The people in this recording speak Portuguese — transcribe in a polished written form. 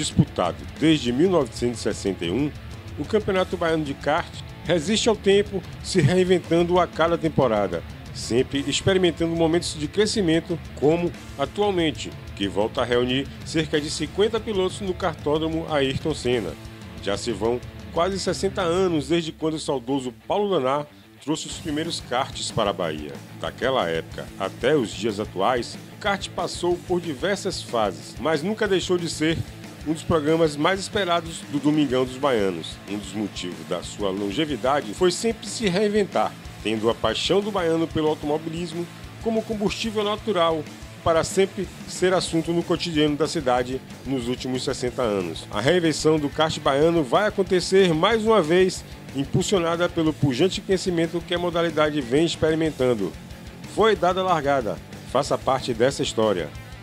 disputado desde 1961, o Campeonato Baiano de Kart resiste ao tempo, se reinventando a cada temporada, sempre experimentando momentos de crescimento, como atualmente, que volta a reunir cerca de 50 pilotos no Kartódromo Ayrton Senna. Já se vão quase 60 anos desde quando o saudoso Paulo Lanat trouxe os primeiros karts para a Bahia. Daquela época até os dias atuais, o kart passou por diversas fases, mas nunca deixou de ser um dos programas mais esperados do Domingão dos Baianos. Um dos motivos da sua longevidade foi sempre se reinventar, tendo a paixão do baiano pelo automobilismo como combustível natural para sempre ser assunto no cotidiano da cidade nos últimos 60 anos. A reinvenção do kart baiano vai acontecer mais uma vez, impulsionada pelo pujante crescimento que a modalidade vem experimentando. Foi dada a largada, faça parte dessa história.